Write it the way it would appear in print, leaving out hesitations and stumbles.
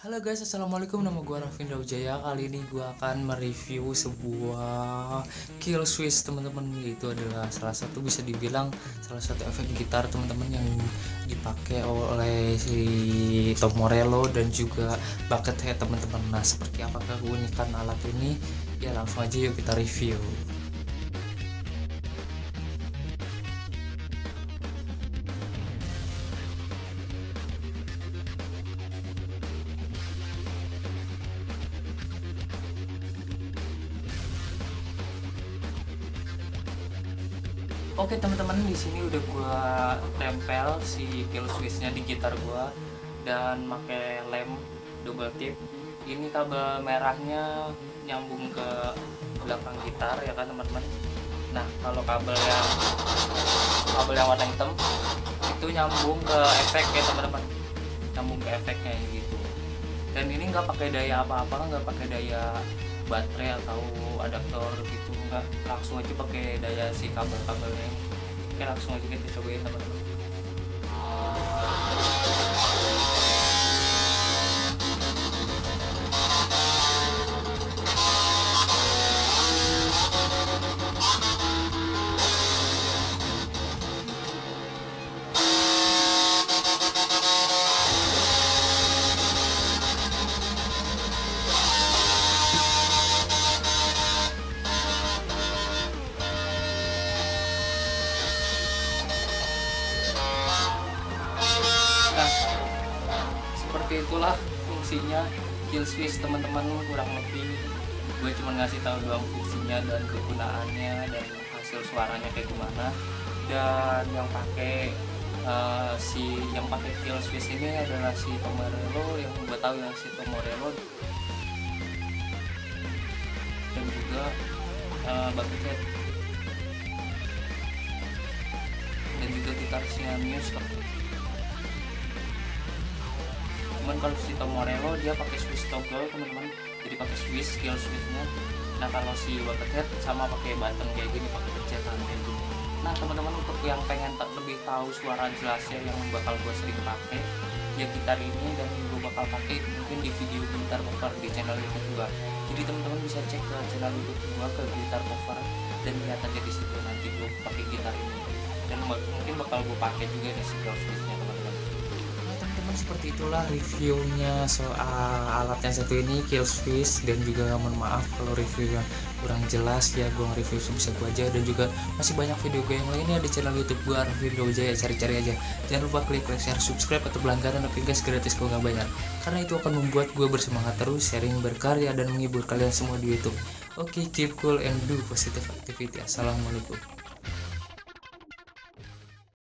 Halo guys, assalamualaikum. Nama gue Arafi Indra Wijaya. Kali ini gue akan mereview sebuah KILLSWITCH, teman-teman. Itu adalah salah satu efek gitar, teman-teman, yang dipakai oleh si Tom Morello dan juga Buckethead, teman-teman. Nah, seperti apakah keunikan alat ini? Ya langsung aja yuk kita review. Oke teman-teman, di sini udah gua tempel si KILLSWITCH-nya di gitar gua dan pakai lem double tip. Ini kabel merahnya nyambung ke belakang gitar, ya kan teman-teman. Nah, kalau kabel yang warna hitam itu nyambung ke efek, ya teman-teman. Nyambung ke efeknya gitu. Dan ini nggak pakai daya apa-apa, nggak pakai daya baterai atau adaptor gitu, enggak, langsung aja pakai daya si kabel-kabelnya. Oke, langsung aja kita cobain teman-teman. Itulah fungsinya KILLSWITCH, teman-teman. Kurang lebih gue cuma ngasih tahu doang fungsinya dan kegunaannya dan hasil suaranya kayak gimana. Dan yang pakai KILLSWITCH ini adalah si Tom Morello, yang gue tahu yang si Tom Morello, dan juga Buckethead, dan juga gitar Siamese. Kalau si Tom Morello dia pakai Swiss toggle, teman-teman, jadi pakai Swiss KILLSWITCH-nya. Nah, kalau si Buckethead sama pakai button kayak gini, pakai pencetan kayak gini. Nah, teman-teman, untuk yang pengen lebih tahu suara jelasnya yang bakal gue sering pakai, ya gitar ini, dan gue bakal pakai mungkin di video gitar cover di channel YouTube gue. Jadi teman-teman bisa cek ke channel YouTube gue, ke gitar cover, dan lihat aja di situ nanti gue pakai gitar ini. Dan mungkin bakal gue pakai juga nih si KILLSWITCH-nya, teman-teman. Seperti itulah reviewnya soal alat yang satu ini, KILLSWITCH. Dan juga mohon maaf kalau reviewnya kurang jelas, ya gue nge-review sebisa gue aja. Dan juga masih banyak video gue yang lainnya di channel YouTube gue, Arafi Indra Wijaya, cari-cari aja. Jangan lupa klik like, share, subscribe atau berlangganan, tapi guys gratis kalau nggak bayar, karena itu akan membuat gue bersemangat terus sharing, berkarya, dan menghibur kalian semua di YouTube. Oke, keep cool and do positive activity. Assalamualaikum.